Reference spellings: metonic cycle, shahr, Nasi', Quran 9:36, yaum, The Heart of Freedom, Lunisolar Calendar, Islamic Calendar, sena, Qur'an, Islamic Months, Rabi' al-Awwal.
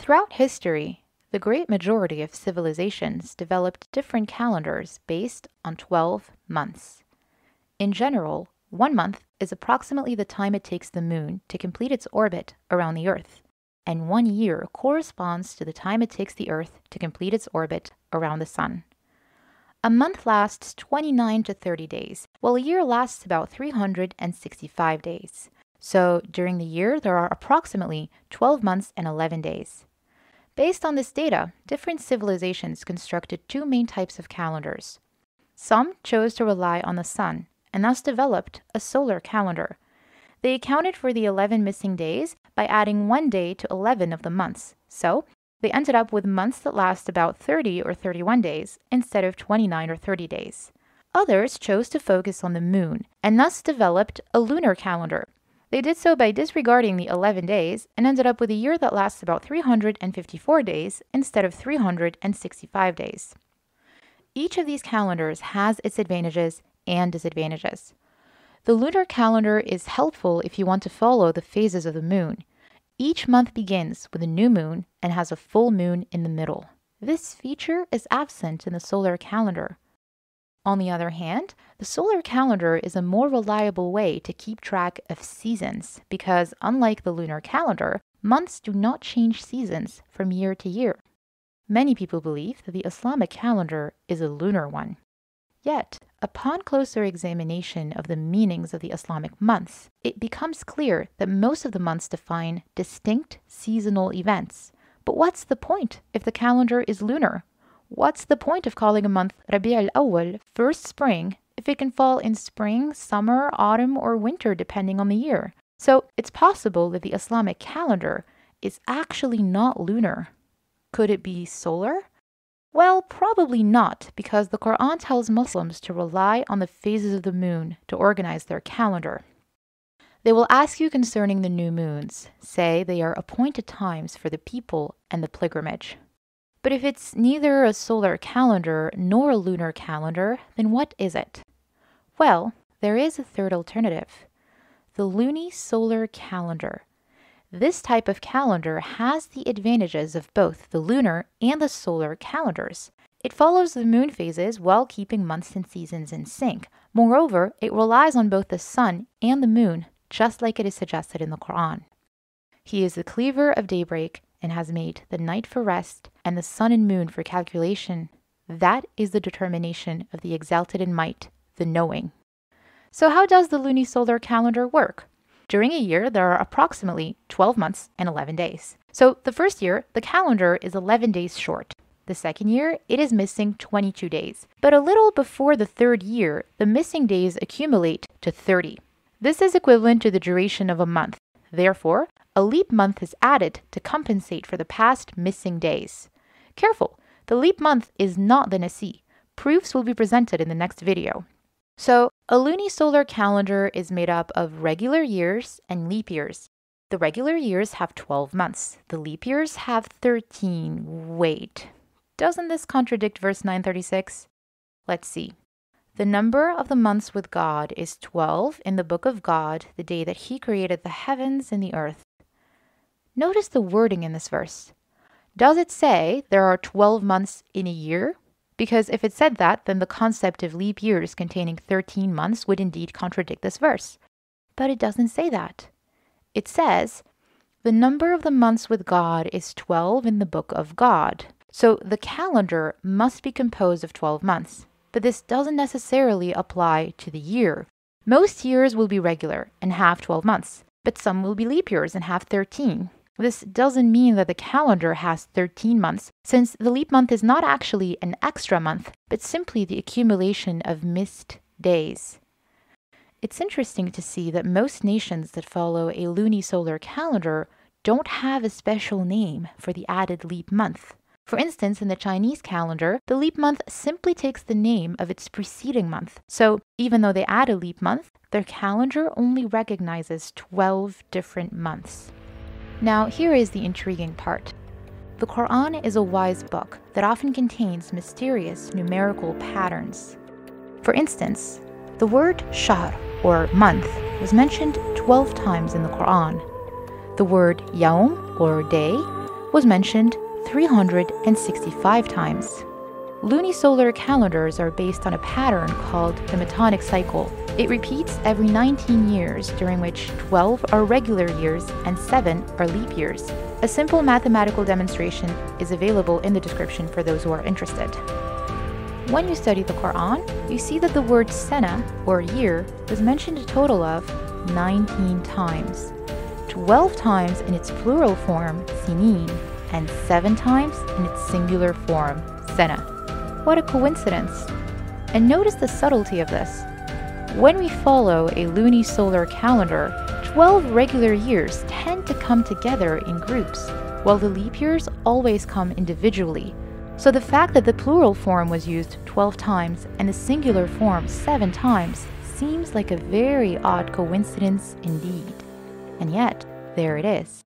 Throughout history, the great majority of civilizations developed different calendars based on 12 months. In general, 1 month is approximately the time it takes the moon to complete its orbit around the Earth, and 1 year corresponds to the time it takes the Earth to complete its orbit around the sun. A month lasts 29 to 30 days, while a year lasts about 365 days. So during the year, there are approximately 12 months and 11 days. Based on this data, different civilizations constructed two main types of calendars. Some chose to rely on the sun and thus developed a solar calendar. They accounted for the 11 missing days by adding 1 day to 11 of the months. So they ended up with months that last about 30 or 31 days instead of 29 or 30 days. Others chose to focus on the moon and thus developed a lunar calendar. They did so by disregarding the 11 days and ended up with a year that lasts about 354 days instead of 365 days. Each of these calendars has its advantages and disadvantages. The lunar calendar is helpful if you want to follow the phases of the moon. Each month begins with a new moon and has a full moon in the middle. This feature is absent in the solar calendar. On the other hand, the solar calendar is a more reliable way to keep track of seasons because, unlike the lunar calendar, months do not change seasons from year to year. Many people believe that the Islamic calendar is a lunar one. Yet, upon closer examination of the meanings of the Islamic months, it becomes clear that most of the months define distinct seasonal events. But what's the point if the calendar is lunar? What's the point of calling a month Rabi' al-Awwal, first spring, if it can fall in spring, summer, autumn, or winter depending on the year? So it's possible that the Islamic calendar is actually not lunar. Could it be solar? Well, probably not, because the Quran tells Muslims to rely on the phases of the moon to organize their calendar. They will ask you concerning the new moons. Say they are appointed times for the people and the pilgrimage. But if it's neither a solar calendar nor a lunar calendar, then what is it? Well, there is a third alternative, the lunisolar calendar. This type of calendar has the advantages of both the lunar and the solar calendars. It follows the moon phases while keeping months and seasons in sync. Moreover, it relies on both the sun and the moon, just like it is suggested in the Quran. He is the cleaver of daybreak and has made the night for rest and the sun and moon for calculation. That is the determination of the exalted in might, the knowing. So how does the lunisolar calendar work? During a year, there are approximately 12 months and 11 days. So the first year, the calendar is 11 days short. The second year, it is missing 22 days. But a little before the third year, the missing days accumulate to 30. This is equivalent to the duration of a month. Therefore, a leap month is added to compensate for the past missing days. Careful, the leap month is not the Nasi'. Proofs will be presented in the next video. So, a lunisolar calendar is made up of regular years and leap years. The regular years have 12 months. The leap years have 13. Wait, doesn't this contradict verse 9:36? Let's see. The number of the months with God is 12 in the book of God, the day that He created the heavens and the earth. Notice the wording in this verse. Does it say there are 12 months in a year? Because if it said that, then the concept of leap years containing 13 months would indeed contradict this verse. But it doesn't say that. It says, the number of the months with God is 12 in the book of God. So the calendar must be composed of 12 months. But this doesn't necessarily apply to the year. Most years will be regular and have 12 months, but some will be leap years and have 13. This doesn't mean that the calendar has 13 months, since the leap month is not actually an extra month, but simply the accumulation of missed days. It's interesting to see that most nations that follow a lunisolar calendar don't have a special name for the added leap month. For instance, in the Chinese calendar, the leap month simply takes the name of its preceding month. So even though they add a leap month, their calendar only recognizes 12 different months. Now, here is the intriguing part. The Quran is a wise book that often contains mysterious numerical patterns. For instance, the word shahr, or month, was mentioned 12 times in the Quran. The word yaum, or day, was mentioned 365 times. Lunisolar calendars are based on a pattern called the metonic cycle. It repeats every 19 years, during which 12 are regular years and 7 are leap years. A simple mathematical demonstration is available in the description for those who are interested. When you study the Quran, you see that the word sena, or year, was mentioned a total of 19 times, 12 times in its plural form, sinin, and 7 times in its singular form, sena. What a coincidence! And notice the subtlety of this. When we follow a lunisolar calendar, 12 regular years tend to come together in groups, while the leap years always come individually. So the fact that the plural form was used 12 times and the singular form 7 times seems like a very odd coincidence indeed. And yet, there it is.